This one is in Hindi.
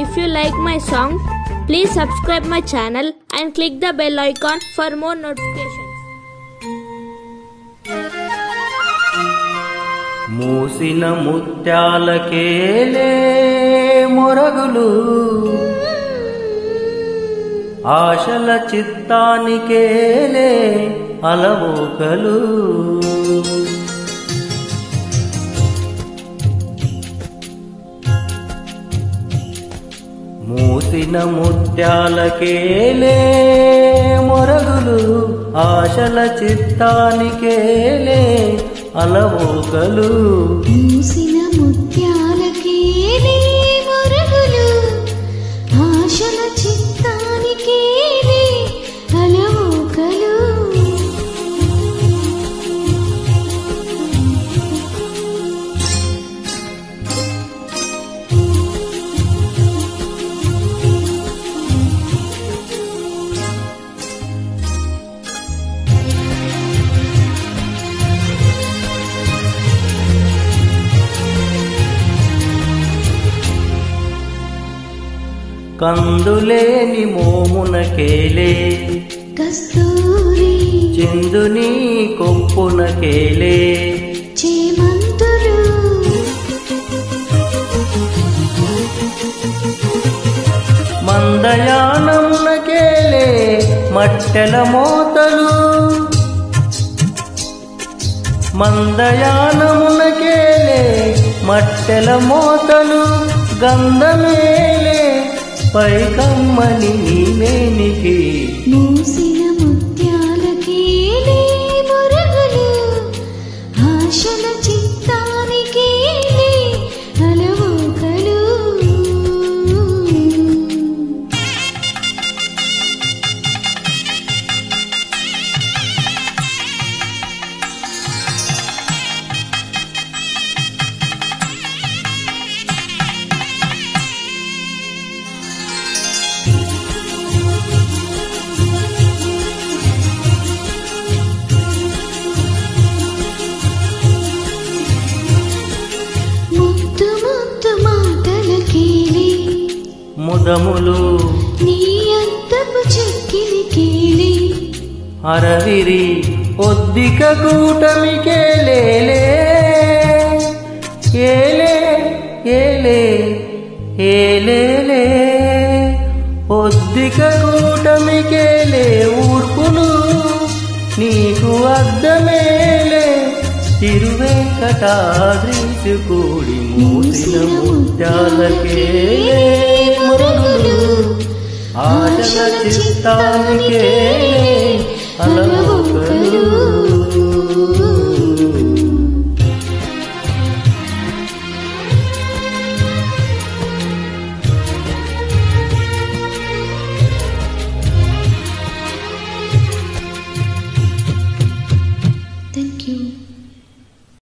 If you like my song, please subscribe my channel and click the bell icon for more notifications. मूसिन Mutyal केले मोरगुलू आशल चित्तानि केले अलवोकलू मूसिन मुत्याल केले मोरगुलू आशल चित्तानि केले अलवोकलू मूसिन मुत्याल केले मोरगुलू आशल चित्तानि केले अलवोकलू कंदुलेनी मोमुन केले कस्तूरी चंदुनी कोपुन केले चेमंतुरु मंदयानमुन केले मट्टल मोतलु मंदयानमुन केले मट्टल मोतलु गंधमेले पैकम्मनी मेनिकी मूसिन मुत्याल केले मोरगुलू आशल चित्तानि केले अलवोकलू ముదములు నీ అంతపు చెక్కిలి కేలి అరవిరి ఒద్దిక కూటమి కేలేలే ఏలే ఏలే ఏలేలే ఒద్దిక కూటమి కేలే ఊర్పులు నీకు అద్దమేలే తిరువేంకటాద్రి కూడి మూసిన ముత్యాల కేలే मोरगुलू आशल चित्तानि केले।